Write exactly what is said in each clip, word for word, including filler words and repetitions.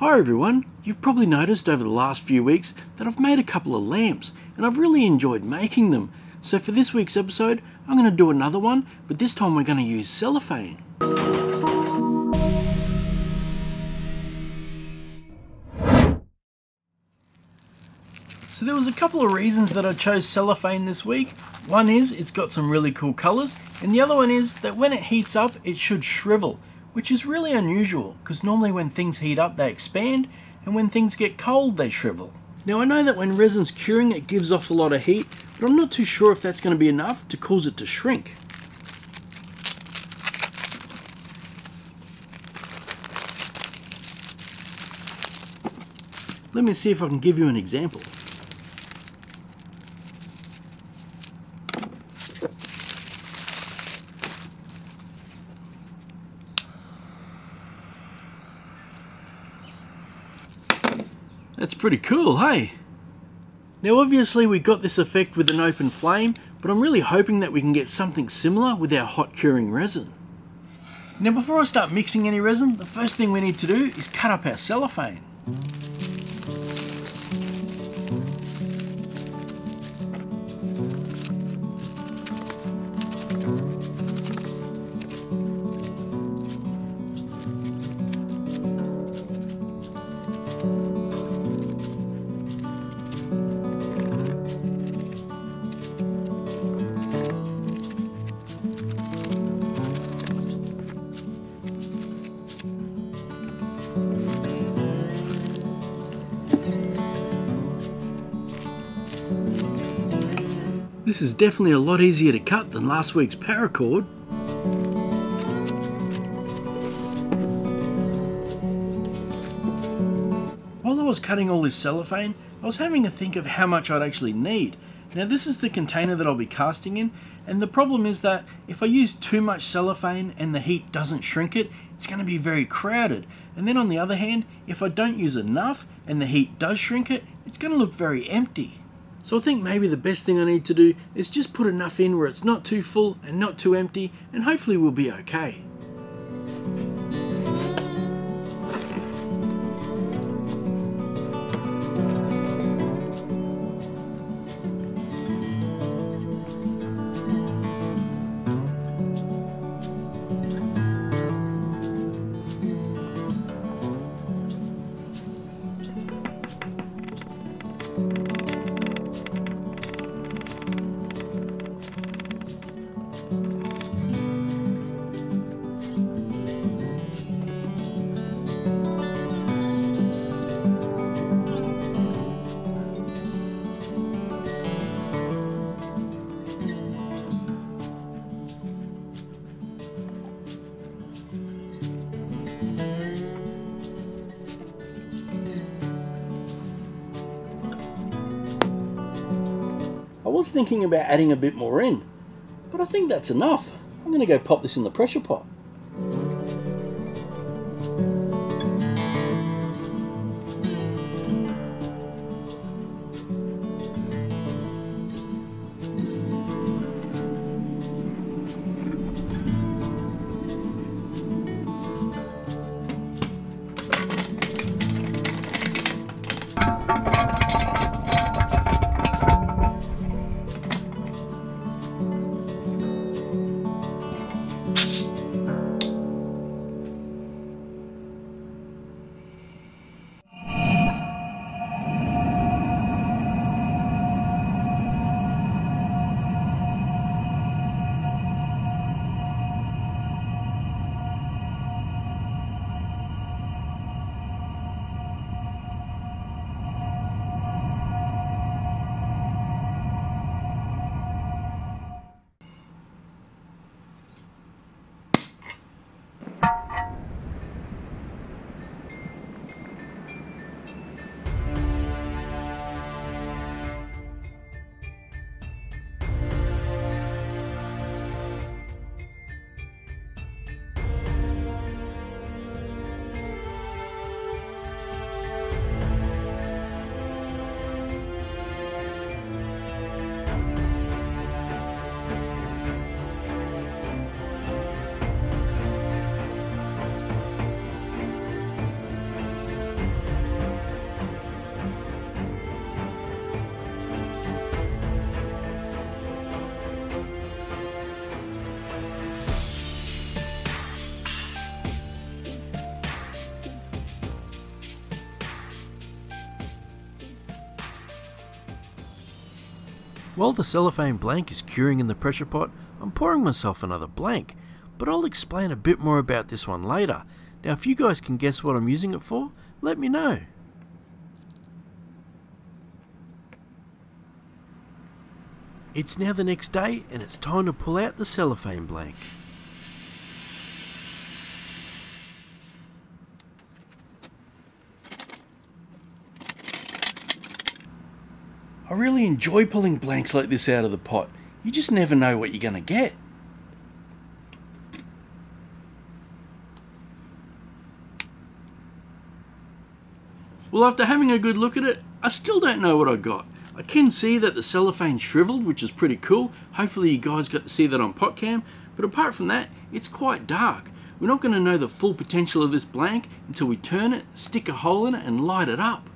Hi everyone, you've probably noticed over the last few weeks that I've made a couple of lamps and I've really enjoyed making them. So for this week's episode, I'm going to do another one, but this time we're going to use cellophane. So there was a couple of reasons that I chose cellophane this week. One is it's got some really cool colours, and the other one is that when it heats up it should shrivel, which is really unusual because normally when things heat up they expand and when things get cold they shrivel. Now I know that when resin's curing it gives off a lot of heat, but I'm not too sure if that's going to be enough to cause it to shrink. Let me see if I can give you an example. That's pretty cool, hey? Now obviously we got this effect with an open flame, but I'm really hoping that we can get something similar with our hot curing resin. Now before I start mixing any resin, the first thing we need to do is cut up our cellophane. This is definitely a lot easier to cut than last week's paracord. While I was cutting all this cellophane, I was having a think of how much I'd actually need. Now this is the container that I'll be casting in, and the problem is that if I use too much cellophane and the heat doesn't shrink it, it's going to be very crowded. And then on the other hand, if I don't use enough and the heat does shrink it, it's going to look very empty. So I think maybe the best thing I need to do is just put enough in where it's not too full and not too empty, and hopefully we'll be okay. I was thinking about adding a bit more in, but I think that's enough. I'm going to go pop this in the pressure pot. While the cellophane blank is curing in the pressure pot, I'm pouring myself another blank, but I'll explain a bit more about this one later. Now if you guys can guess what I'm using it for, let me know. It's now the next day and it's time to pull out the cellophane blank. I really enjoy pulling blanks like this out of the pot. You just never know what you're going to get. Well, after having a good look at it, I still don't know what I got. I can see that the cellophane shriveled, which is pretty cool. Hopefully you guys got to see that on PotCam. But apart from that, it's quite dark. We're not going to know the full potential of this blank until we turn it, stick a hole in it and light it up.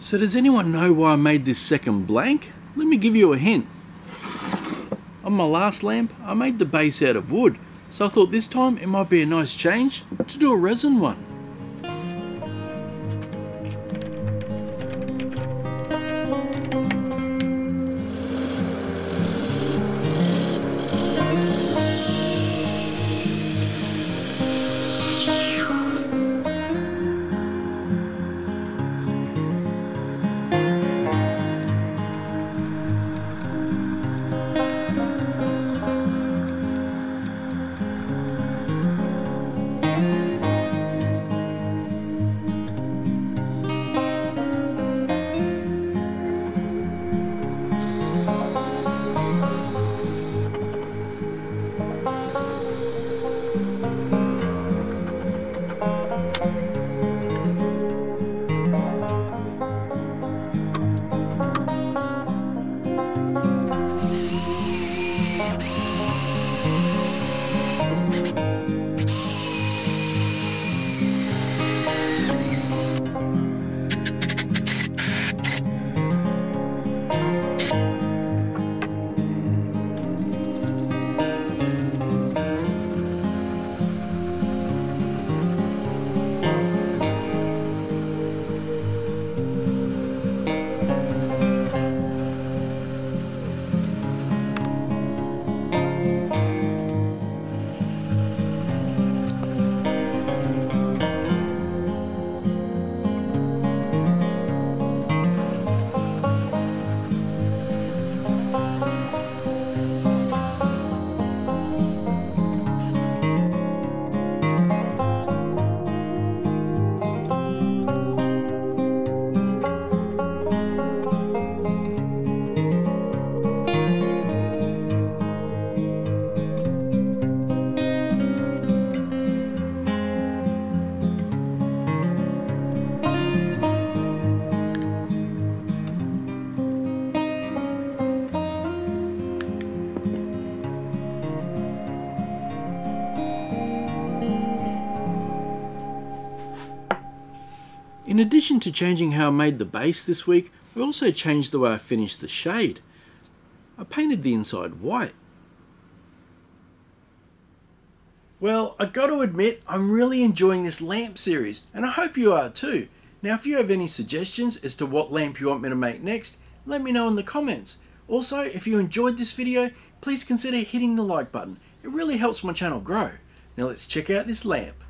So does anyone know why I made this second blank? Let me give you a hint. On my last lamp, I made the base out of wood, so I thought this time it might be a nice change to do a resin one. In addition to changing how I made the base this week, we also changed the way I finished the shade. I painted the inside white. Well, I got to admit, I'm really enjoying this lamp series, and I hope you are too. Now, if you have any suggestions as to what lamp you want me to make next, let me know in the comments. Also, if you enjoyed this video, please consider hitting the like button. It really helps my channel grow. Now let's check out this lamp.